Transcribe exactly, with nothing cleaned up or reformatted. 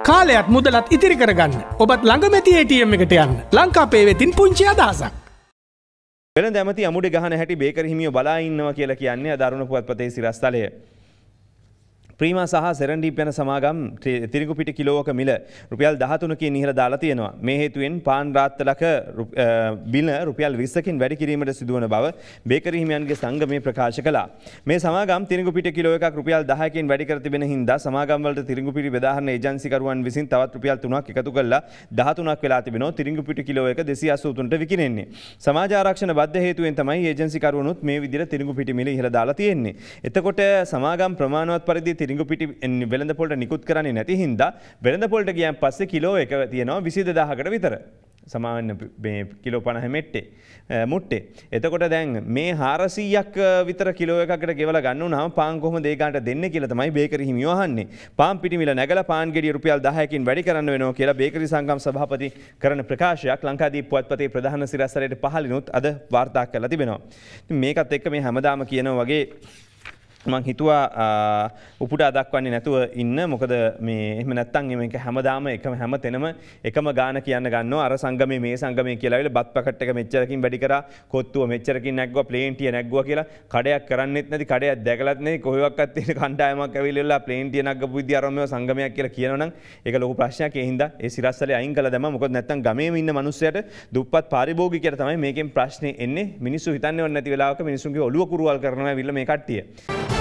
කාලයත් මුදලත් ඉතිරි කරගන්න ඔබත් ළඟමැති ඒ ටී එම් එකට යන්න ලංකාපේ වෙතින් පුංචි අදහසක්. වෙළඳ ඇමති අමුඩ ගහන හැටි බේකර් හිමියෝ බලා ඉන්නවා කියලා කියන්නේ දරුණු පුවත්පතේ සිරස්තලය. ප්‍රීමා සහ සෙරන්ඩීප් යන සමාගම් තිරිඟු පිටි කිලෝවක මිල රුපියල් දහතුනකින් ඉහළ දාලා තියෙනවා. මේ හේතුවෙන් පාන් රාත්තලක බිල රුපියල් විස්සකින් වැඩි කිරීමට සිදුවන බව බේකර් හිමියන්ගේ සංගමය ප්‍රකාශ කළා. මේ සමාගම් තිරිඟු පිටි කිලෝ එකක් රුපියල් දහයකින් වැඩි කර තිබෙන හින්දා සමාගම් වලට තිරිඟු පිටි බෙදාහරින ඒජන්සිකරුවන් විසින් තවත් රුපියල් තුනක් එකතු කරලා දහතුනක් වෙලා තිබෙනවා. තිරිඟු පිටි කිලෝ එක දෙසිය අසූ තුනට විකිණෙන්නේ. සමාජ ආරක්ෂණ බද්ධ හේතුවෙන් තමයි ඒජන්සිකරුවනුත් මේ විදිහට තිරිඟු පිටි මිල ඉහළ දාලා තියෙන්නේ. එතකොට සමාගම් ප්‍රමාණවත් පරිදි පිටි වෙළඳ පොළට නිකුත් කරන්නේ නැති හින්දා වෙළඳ පොළට ගියන් පස්සේ කිලෝ එක තියෙනවා විසි දෙදාහකට විතර. සමාවෙන්න කිලෝ පනහ මෙට්ටේ මුට්ටේ. එතකොට දැන් මේ හාරසීයක් විතර කිලෝ එකකට ගෙවල ගන්න නම් පාන් කොහොමද ඒකට දෙන්නේ කියලා තමයි බේකර් හිමියෝ අහන්නේ. පාන් පිටි මිල නැගලා පාන් ගෙඩිය රුපියල් දහයකින් වැඩි කරන්න වෙනවා කියලා බේකරි සංගම් සභාපති කරන ප්‍රකාශයක් ලංකාදීප් පුවත්පතේ ප්‍රධාන සිරස්තලයට පහළිනුත් අද වාර්තා කරලා තිබෙනවා. මේකත් එක්ක මේ හැමදාම කියනවා වගේ මං හිතුවා උපුට අදක්වන්නේ නැතුව ඉන්න. මොකද මේ එහෙම නැත්තම් මේක හැමදාම එකම හැම තැනම එකම ගාන කියන්න ගන්නවා. අර සංගමේ මේ සංගමේ කියලා විල බත් පැකට් එක මෙච්චරකින් වැඩි කරා, කොත්තුව මෙච්චරකින් නැග්ගුවා, ප්ලේන්ටිය නැග්ගුවා කියලා කඩයක් කරන්නෙත් නැති, කඩයක් දැකලත් නැති, කොහෙවත්වත් තියෙන කණ්ඩායමක් ඇවිල්ලා ප්ලේන්ටිය නැග්ගපු විදිය අරම මේවා සංගමයක් කියලා කියනවනම් ඒක ලොකු ප්‍රශ්නයක්. ඒ හින්දා ඒ සිරස්සලේ අයින් කළා දැම්මා. මොකද නැත්තම් ගමේම ඉන්න මිනිස්සුන්ට දුප්පත් පාරිභෝගිකයට තමයි මේකෙන් ප්‍රශ්නේ එන්නේ. මිනිස්සු හිතන්නේවත් නැති වෙලාවක මිනිස්සුන්ගේ ඔළුව කුරුවල් කරනවා ඇවිල්ලා මේ කට්ටිය.